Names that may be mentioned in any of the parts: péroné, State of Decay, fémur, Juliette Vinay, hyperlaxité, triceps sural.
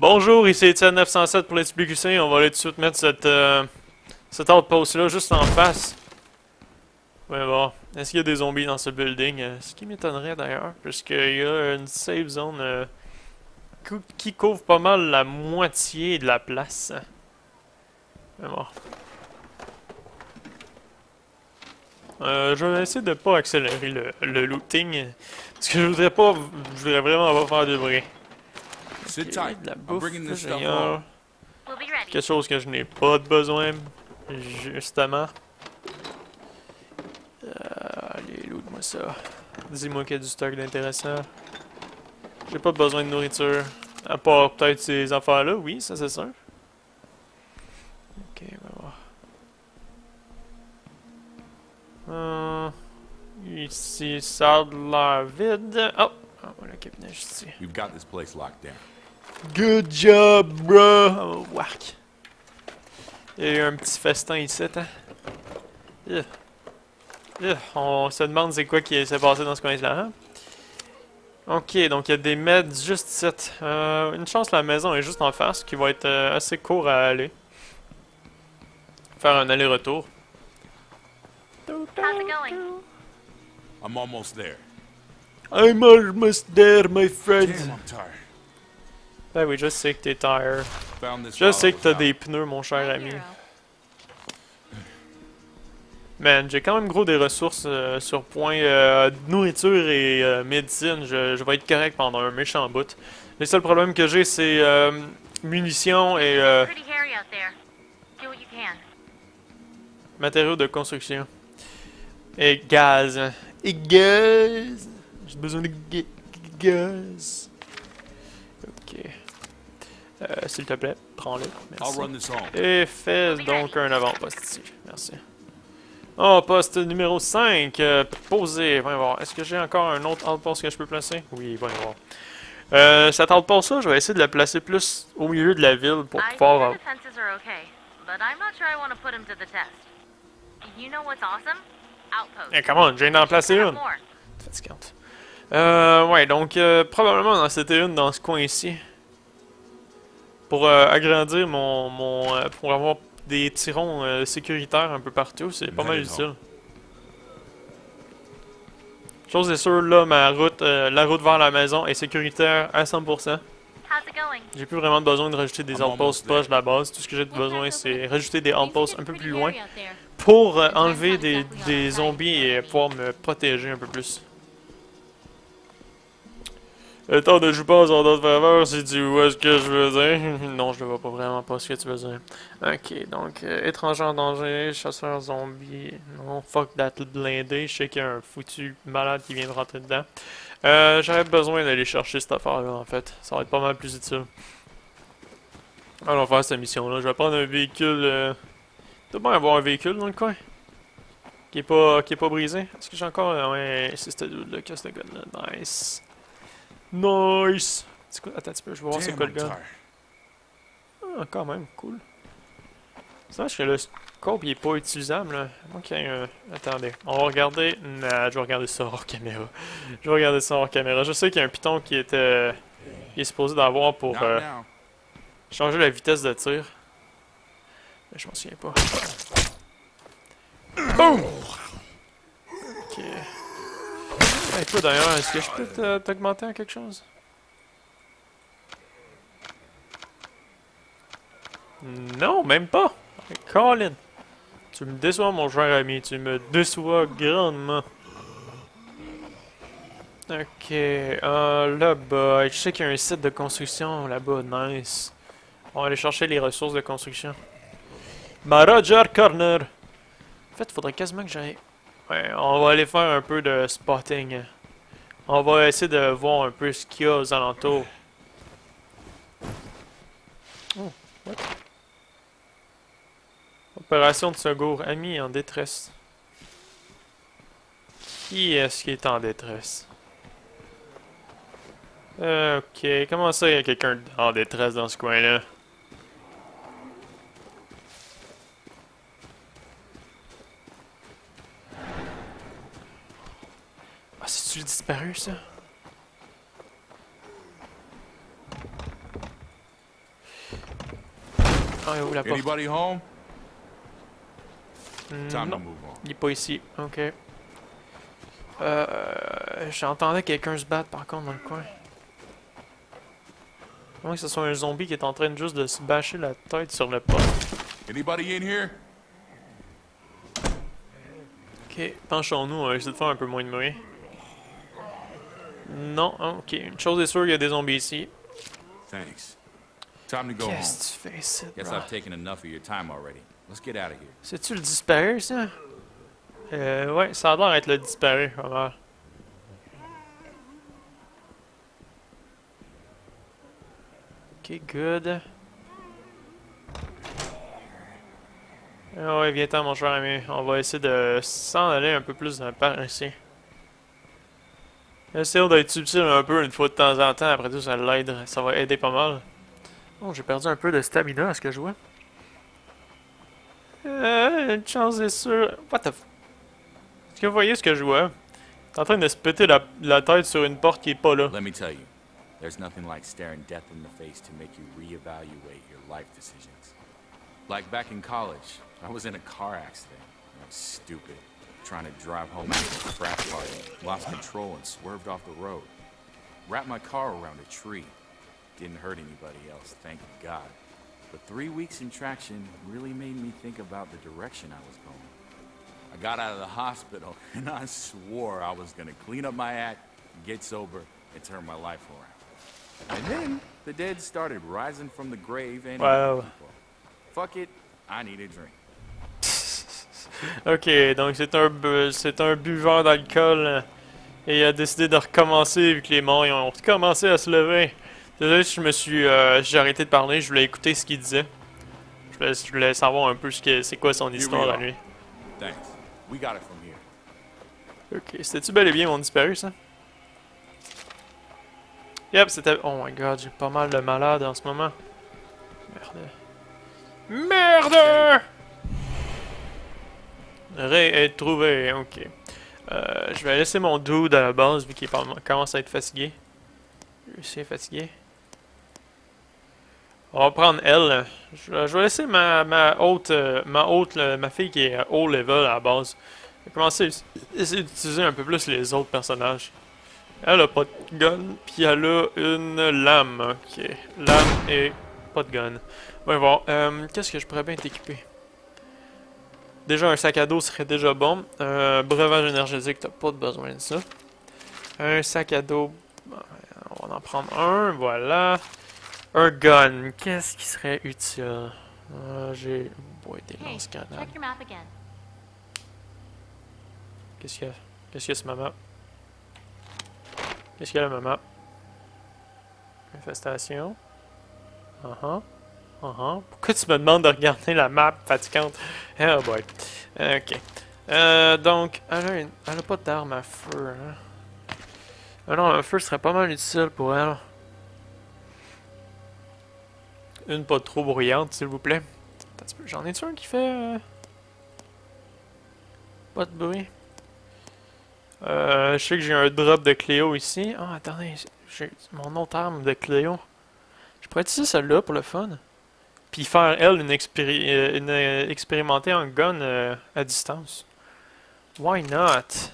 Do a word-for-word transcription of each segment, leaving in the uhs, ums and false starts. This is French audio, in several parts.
Bonjour, ici Étienne neuf cent sept pour l'S P Q C. On va aller tout de suite mettre cette, euh, cette outpost-là juste en face. Mais bon, est-ce qu'il y a des zombies dans ce building? Euh, ce qui m'étonnerait d'ailleurs, puisqu'il y a une safe zone euh, qui couvre pas mal la moitié de la place. Mais bon. Euh, je vais essayer de pas accélérer le, le looting, parce que je voudrais pas, je voudrais vraiment pas faire de bruit. Okay, de la bouffe, seigneur. Quelque chose que je n'ai pas de besoin, justement. Euh, allez, loot-moi ça. Dis-moi qu'il y a du stock d'intéressant. J'ai pas besoin de nourriture, à part peut-être ces affaires-là, oui, ça c'est sûr. Ok, on va voir. Euh, ici, ça a l'air vide. Oh, oh voilà, cabinet ici. You've got this place locked down. Good job, bro. Oh, whack. Il y a eu un petit festin ici, hein. Yeah. Yeah. On se demande c'est quoi qui s'est passé dans ce coin-là. Hein? Ok, donc il y a des meds juste ici. Euh, une chance, la maison est juste en face, qui va être euh, assez court à aller. Faire un aller-retour. How's it going? I'm almost there. I'm almost there, my friend. Damn, I'm tired. Ben oui, je sais que t'es tired. Je sais que t'as des pneus, mon cher ami. Man, j'ai quand même gros des ressources euh, sur point euh, nourriture et euh, médecine. Je, je vais être correct pendant un méchant bout. Les seuls problèmes que j'ai, c'est euh, munitions et euh, matériaux de construction. Et gaz. Et gaz. J'ai besoin de gaz. Ok. Euh, S'il te plaît, prends-le. Merci. Et fais donc un avant-poste ici. Merci. Oh, poste numéro cinq. Euh, posé. Voyons voir. Est-ce que j'ai encore un autre outpost que je peux placer? Oui, voyons voir. Euh, cet outpost-là, je vais essayer de la placer plus au milieu de la ville pour pouvoir... Hey, come on, je viens d'en placer une! Fatigante. Euh, ouais, donc, euh, probablement en c'était une dans ce coin ici. Pour euh, agrandir mon... mon euh, pour avoir des tirons euh, sécuritaires un peu partout, c'est pas mal utile. Chose est sûre, là, ma route, euh, la route vers la maison est sécuritaire à cent pour cent. J'ai plus vraiment besoin de rajouter des outposts proches de la base. Tout ce que j'ai besoin, c'est rajouter des outposts un peu plus loin. Pour euh, enlever des, des zombies et pouvoir me protéger un peu plus. Le temps de jouer pas en d'autres faveurs, si tu vois ce que je veux dire. Non, je ne vois pas vraiment pas ce que tu veux dire. Ok, donc, euh, étranger en danger, chasseur zombie. Non, fuck that blindé. Je sais qu'il y a un foutu malade qui vient de rentrer dedans. Euh, J'aurais besoin d'aller chercher cette affaire-là, en fait. Ça va être pas mal plus utile. Allons faire cette mission-là. Je vais prendre un véhicule... Euh Il doit bien avoir un véhicule dans le coin. Qui est pas, qui est pas brisé. Est-ce que j'ai encore... Euh, ouais, c'est ce dude-là qui a ce gun-là. Nice. Nice. Attends un petit peu, je vais voir c'est quoi le gun. Ah, quand même, cool. Sinon, je sais que le scope il est pas utilisable. Là. Ok, euh, attendez. On va regarder... Nah, je vais regarder ça hors caméra. Je vais regarder ça hors caméra. Je sais qu'il y a un piton qui est, euh, qui est supposé d'avoir pour euh, changer la vitesse de tir. Je m'en souviens pas. Boum! Ok. Hey, toi d'ailleurs, est-ce que je peux t'augmenter à quelque chose? Non, même pas! Colin! Tu me déçois, mon cher ami. Tu me déçois grandement. Ok. Euh, là-bas. Je sais qu'il y a un site de construction là-bas. Nice. On va aller chercher les ressources de construction. Ma Roger Corner! En fait, il faudrait quasiment que j'aille... Ouais, on va aller faire un peu de spotting. On va essayer de voir un peu ce qu'il y a aux alentours. Oh, what? Opération de secours. Ami en détresse. Qui est-ce qui est en détresse? Ok, comment ça il y a quelqu'un en détresse dans ce coin-là? C'est-tu disparu, ça? Ah, il ouvre la porte. Non, il est pas ici. Ok. Euh, J'entendais quelqu'un se battre par contre dans le coin. Comment que ce soit un zombie qui est en train juste de se bâcher la tête sur le poste. Ok, penchons-nous, on va essayer de faire un peu moins de bruit. Non, ok, une chose est sûre, il y a des zombies ici. Thanks. Time to go home. Qu'est-ce que tu fais ici, bro? Guess I've taken enough of your time already. Let's get out of here. C'est-tu le disparu, ça? Euh, ouais, ça a l'air d'être le disparu, vraiment. Ok, good. Ah ouais, viens-t'en, mon cher ami. On va essayer de s'en aller un peu plus dans par ici. Essayons d'être subtil un peu une fois de temps en temps. Après tout, ça l'aide. Ça va aider pas mal. Bon, j'ai perdu un peu de stamina à ce que je vois. Euh, une chance est sûre. What the f... Est-ce que vous voyez ce que je vois? T'es en train de se péter la, la tête sur une porte qui est pas là. Let me tell you, there's nothing like staring death in the face to make you reevaluate your life decisions. Like back in college, I was in a car accident. I was stupid, trying to drive home after a frat party, lost control and swerved off the road. Wrapped my car around a tree. Didn't hurt anybody else, thank God. But three weeks in traction really made me think about the direction I was going. I got out of the hospital and I swore I was gonna clean up my act, get sober, and turn my life around. And then the dead started rising from the grave and wow. Fuck it, I need a drink. Ok, donc c'est un, bu un buveur d'alcool et il a décidé de recommencer vu que les morts ils ont recommencé à se lever. Désolé si je me suis... Euh, j'ai arrêté de parler, je voulais écouter ce qu'il disait. Je voulais, je voulais savoir un peu c'est ce quoi son histoire à lui. Ok, c'était-tu bel et bien mon disparu ça? Yep, c'était... Oh my god, j'ai pas mal de malades en ce moment. Merde. Merde! Ré est trouvé, ok. Euh, je vais laisser mon dude à la base vu qu'il commence à être fatigué. Je suis fatigué. On va prendre elle. Je, je vais laisser ma, ma haute, ma haute, ma fille qui est haut level à la base. Je vais commencer à essayer d'utiliser un peu plus les autres personnages. Elle a pas de gun, puis elle a une lame. Ok, lame et pas de gun. On va voir. Euh, Qu'est-ce que je pourrais bien t'équiper? Déjà un sac à dos serait déjà bon. Euh, breuvage énergétique, t'as pas de besoin de ça. Un sac à dos. On va en prendre un, voilà. Un gun, qu'est-ce qui serait utile? Euh, J'ai... Bon, des lance-grenades. Qu'est-ce qu'il y a? Qu'est-ce qu'il y a sur ma map? Qu'est-ce qu'il y a là, ma map? Infestation. Uh-huh. Uh-huh. Pourquoi tu me demandes de regarder la map fatigante? Oh boy. Ok. Euh, donc, elle a, une... elle a pas d'arme à feu, hein? Ah non, un feu serait pas mal utile pour elle. Une pas trop bruyante, s'il vous plaît. J'en ai-tu un qui fait... Euh... Pas de bruit. Euh, je sais que j'ai un drop de Cléo ici. Ah, oh, attendez, j'ai mon autre arme de Cléo. Je pourrais utiliser celle-là pour le fun. Puis faire, elle, une, expéri euh, une euh, expérimenter en gun euh, à distance. Why not?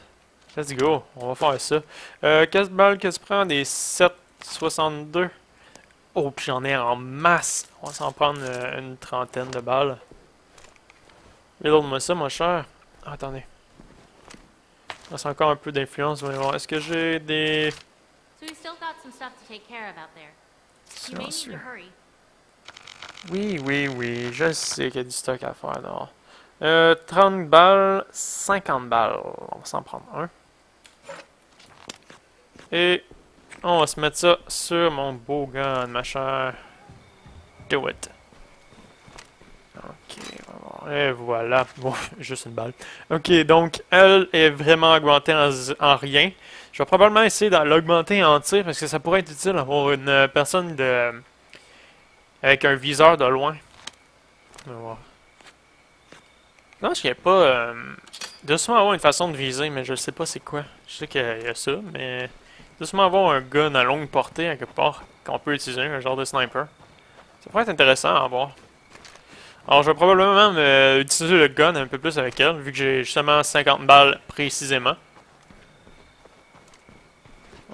Let's go, on va faire ça. Euh, quelle balle que tu prends? Des sept soixante-deux. Oh, puis j'en ai en masse. On va s'en prendre euh, une trentaine de balles. Regarde-moi ça, mon cher. Ah, attendez. Ah, c'est encore un peu d'influence. Est-ce que j'ai des... Silencieux. Oui, oui, oui. Je sais qu'il y a du stock à faire dehors. Euh, trente balles, cinquante balles. On va s'en prendre un. Et on va se mettre ça sur mon beau gun, ma chère. Do it. Ok, on va voir. Et voilà. Bon, juste une balle. Ok, donc elle est vraiment augmentée en, en rien. Je vais probablement essayer de l'augmenter en tir parce que ça pourrait être utile pour une personne de avec un viseur de loin. On va voir. Non, je sais pas. Euh... Doucement avoir une façon de viser, mais je sais pas c'est quoi. Je sais qu'il y a ça, mais. Doucement avoir un gun à longue portée à quelque part qu'on peut utiliser, un genre de sniper. Ça pourrait être intéressant à avoir. Alors je vais probablement euh, utiliser le gun un peu plus avec elle, vu que j'ai justement cinquante balles précisément.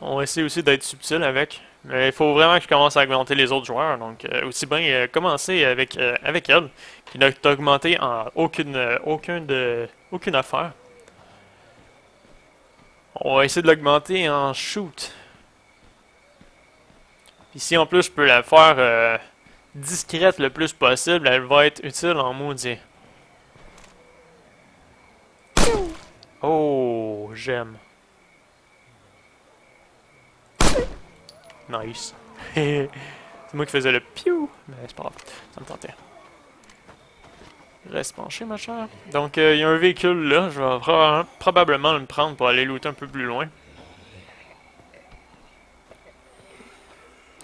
On va essayer aussi d'être subtil avec, mais il faut vraiment que je commence à augmenter les autres joueurs, donc euh, aussi bien euh, commencer avec, euh, avec elle, qui n'a augmenté en aucune, euh, aucune, de, aucune affaire. On va essayer de l'augmenter en shoot. Puis si en plus je peux la faire euh, discrète le plus possible, elle va être utile en maudit. Oh, j'aime. Nice. C'est moi qui faisais le piou, mais c'est pas grave, ça me tentait. Reste penché, ma chère. Donc, il euh, y a un véhicule là, je vais pro probablement le prendre pour aller looter un peu plus loin.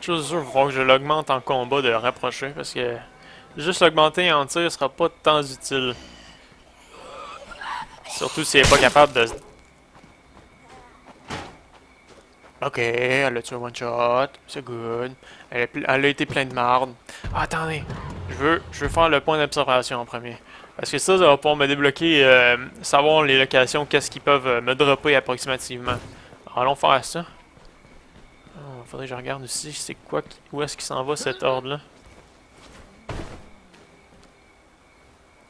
Je suis sûr qu'il faudra que je l'augmente en combat de le rapprocher, parce que juste l'augmenter en tir sera pas tant utile. Surtout si elle n'est pas capable de... Ok, elle a tué one shot, c'est good. Elle a, elle a été pleine de marde. Ah, attendez, je veux, je veux faire le point d'observation en premier. Parce que ça, ça va pouvoir me débloquer, euh, savoir les locations, qu'est-ce qu'ils peuvent me dropper approximativement. Alors, allons faire ça. Oh, faudrait que je regarde aussi, c'est quoi, où est-ce qu'il s'en va cet ordre-là.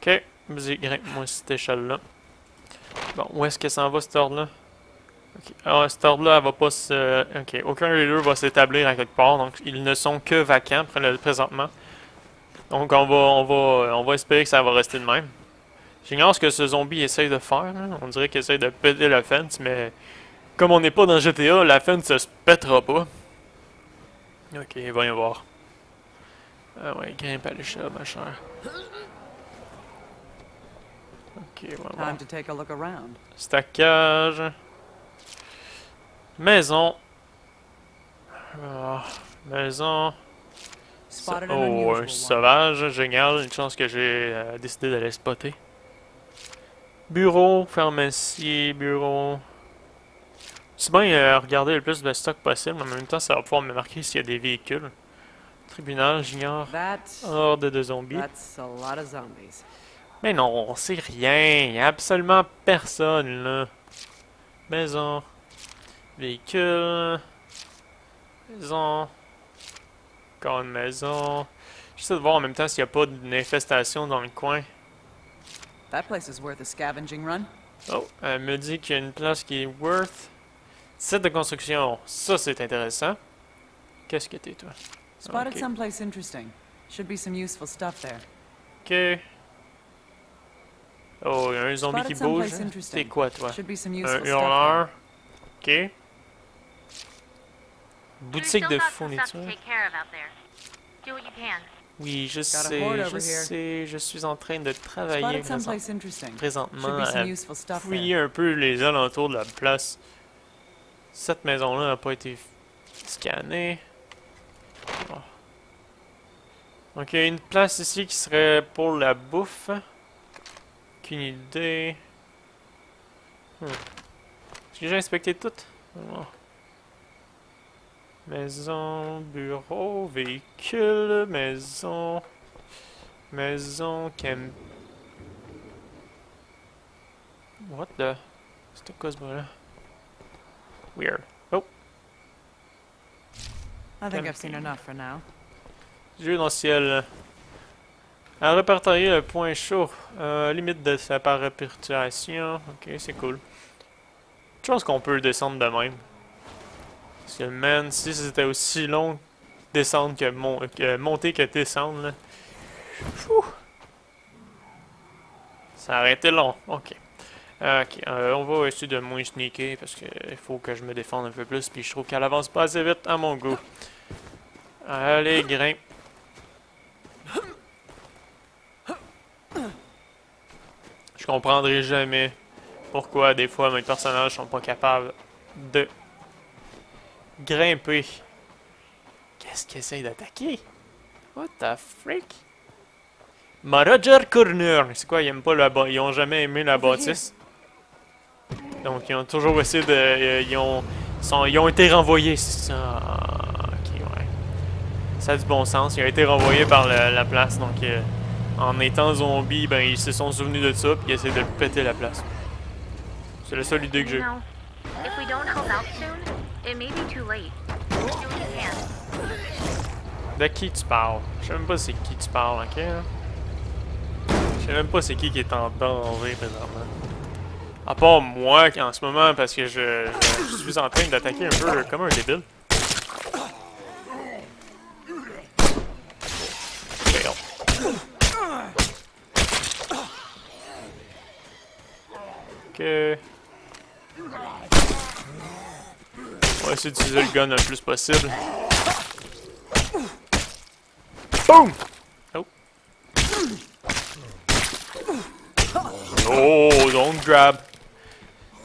Ok, vas-y, grimpe-moi cette échelle-là. Bon, où est-ce que s'en va cet ordre-là? Okay. Alors, cette ordre-là, elle va pas se... Ok, aucun des deux va s'établir à quelque part, donc ils ne sont que vacants présentement. Donc on va, on va, on va espérer que ça va rester de même. J'ignore ce que ce zombie essaye de faire, hein. On dirait qu'il essaye de péter la fence, mais... Comme on n'est pas dans G T A, la fence se pètera pas. Ok, voyons voir. Ah ouais, grimpe à l'échelle, ma chère. Ok, voyons voir. Stackage. Maison. Oh, maison. Oh, un sauvage, génial. Une chance que j'ai euh, décidé d'aller spotter. Bureau, pharmacie, bureau. C'est bien euh, regarder le plus de stock possible, mais en même temps, ça va pouvoir me marquer s'il y a des véhicules. Tribunal, j'ignore. Horde de zombies. Mais non, c'est rien. Il n'y a absolument personne, là. Maison. Véhicule. Maison. Encore une maison. J'essaie de voir en même temps s'il n'y a pas d'infestation dans le coin. Oh, elle me dit qu'il y a une place qui est worth. Site de construction. Ça, c'est intéressant. Qu'est-ce que t'es, toi? Ok. Oh, il y a un zombie qui bouge. C'est quoi, toi? Un hurleur. Ok. Boutique de fourniture. Oui, je sais, je sais, je suis en train de travailler présentement à fouiller un peu les alentours de la place. Cette maison-là n'a pas été scannée. Oh. Ok, une place ici qui serait pour la bouffe. Aucune idée. Hmm. Est-ce que j'ai inspecté tout? Oh. Maison, bureau, véhicule, maison, maison, cam... What the... C'était quoi ce bruit-là? Weird. Oh! I think I've seen enough for now. Dieu dans le ciel. À répertorier le point chaud. Euh, limite de sa par réperturation. Ok, c'est cool. Je pense qu'on peut descendre de même. Parce que, man, si c'était aussi long descendre que, mon, que monter que descendre, là. Fou! Ça aurait été long. Ok. Ok, euh, on va essayer de moins sneaker parce qu'il faut que je me défende un peu plus, puis je trouve qu'elle avance pas assez vite à mon goût. Allez, grimpe. Je comprendrai jamais pourquoi des fois mes personnages sont pas capables de grimper. Qu'est-ce qu'ils essayent d'attaquer? What the freak? Roger Corner! C'est quoi, ils aiment pas la bâtisse? Ils ont jamais aimé la bâtisse. Donc, ils ont toujours essayé de... Euh, ils, ont, sont, ils ont été renvoyés, c'est ça. Ah, ok, ouais. Ça a du bon sens. Ils ont été renvoyés par le, la place, donc... Euh, en étant zombies, ben ils se sont souvenus de ça puis ils essaient de péter la place. C'est la seule idée que j'ai. De qui tu parles? Je sais même pas c'est qui tu parles, ok? Je sais même pas c'est qui qui est en danger présentement. À part moi en ce moment parce que je, je, je suis en train d'attaquer un peu comme un débile. Ok. On va essayer d'utiliser le gun le plus possible. Boom! Oh. Oh, don't grab.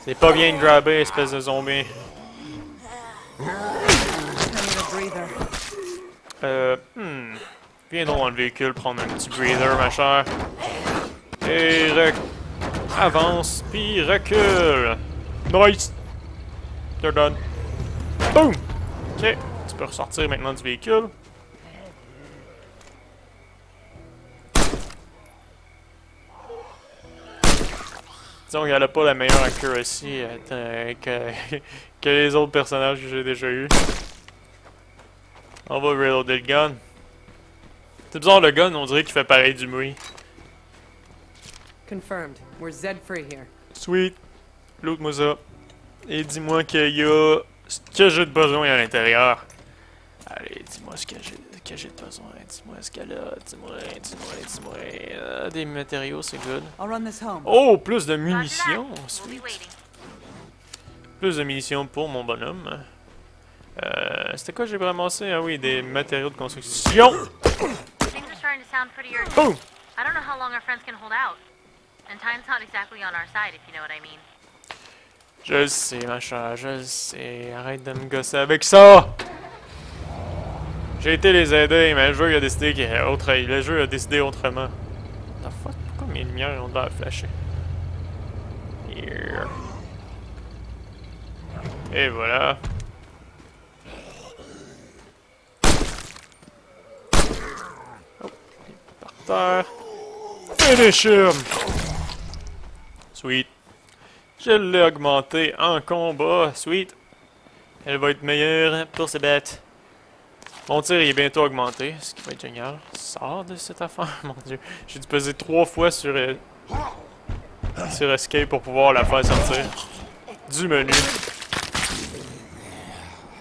C'est pas bien de grabber, espèce de zombie. Euh, hmm. Viens donc dans le véhicule, prendre un petit breather, ma chère. Et rec... avance, puis recule. Nice! You're done. Boom! Ok, tu peux ressortir maintenant du véhicule. Disons qu'elle a pas la meilleure accuracy euh, que, que les autres personnages que j'ai déjà eu. On va reloader le gun. C'est bizarre, le gun, on dirait qu'il fait pareil du bruit. Confirmed. We're Z-free here. Sweet. Loot-moi ça. Et dis-moi qu'il y a ce que j'ai de besoin à l'intérieur. Allez, dis-moi ce que j'ai de besoin. Dis-moi ce qu'elle a. Dis-moi, dis-moi, dis-moi. Euh, des matériaux, c'est good. Oh, plus de munitions. Sweet. Plus de munitions pour mon bonhomme. Euh, C'était quoi que j'ai ramassé? Ah oui, des matériaux de construction. Boom! Je le sais, ma chère, je le sais. Arrête de me gosser avec ça! J'ai été les aider, mais le jeu il a décidé qu'il y a autre... Le jeu a décidé autrement. The fuck? Pourquoi mes lumières ont de l'air flashées? Here. Et voilà. Oh, il est par terre. Finish him! Sweet. Je l'ai augmenté en combat. Sweet. Elle va être meilleure pour ses bêtes. Mon tir est bientôt augmenté, ce qui va être génial. Sors de cette affaire, mon dieu. J'ai dû peser trois fois sur, euh, sur escape pour pouvoir la faire sortir. Du menu.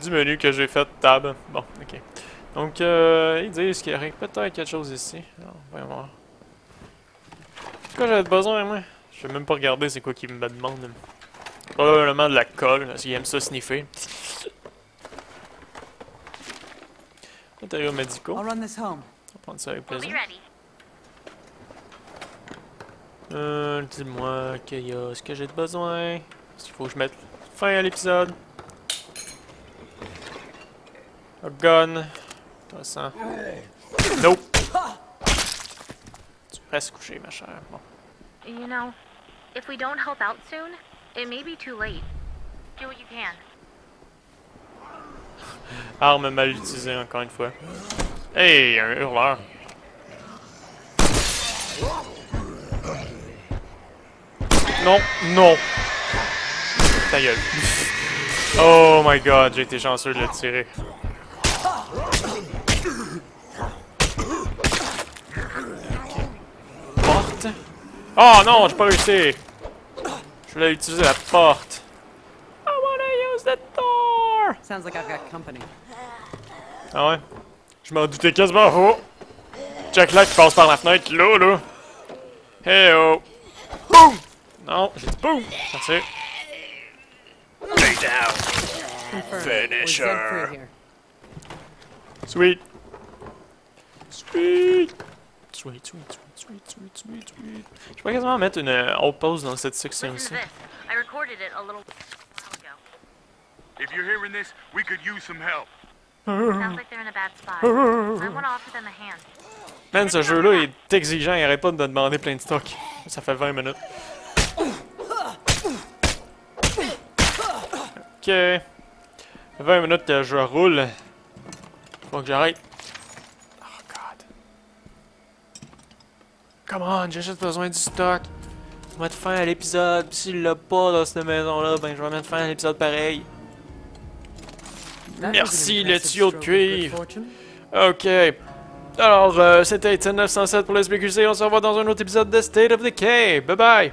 Du menu que j'ai fait tab. Bon, ok. Donc, euh, ils disent qu'il y aurait peut-être quelque chose ici. Non, vraiment. C'est quoi j'avais besoin, moi? Je vais même pas regarder c'est quoi qu'ils me demandent. Probablement de la colle, parce qu'ils aiment ça sniffer. Matériaux médicaux. On va prendre ça avec plaisir. Euh, dis-moi qu'il y a ce que j'ai de besoin. Est-ce qu'il faut que je mette fin à l'épisode? A gun. Intéressant. Nope. Tu restes couché, ma chère. Bon. You know, if we don't help out soon, it may be too late. Do what you can. Arme mal utilisée encore une fois. Hey, un hurleur. Non, non. Ta gueule. Oh my god, j'ai été chanceux de le tirer. Okay. Porte. Oh non, j'ai pas réussi. Je voulais utiliser la porte. I wanna use that door. Sounds like I've got company. Ah ouais? Je m'en doutais quasiment. Oh! Jack là qui passe par la fenêtre, là, là! Hey oh! Boum! Non, j'ai dit boum! Merci. Lay down! Finisher! Sweet! Sweet! Sweet, sweet, sweet, sweet, sweet, sweet, sweet. Je pourrais quasiment mettre une euh, autre pause dans cette section ici. If you're hearing this, we could use some help. Man, ce jeu-là est exigeant, il arrête pas de me demander plein de stocks. Ça fait vingt minutes. Ok. vingt minutes que je roule. Faut que j'arrête. Oh god. Come on, j'ai juste besoin du stock. Je vais mettre fin à l'épisode. Puis s'il l'a pas dans cette maison-là, ben je vais mettre fin à l'épisode pareil. Merci le tuyau de cuivre. Ok. Alors, euh, c'était Étienne neuf cent sept pour le S B Q C. On se revoit dans un autre épisode de State of Decay. Bye bye.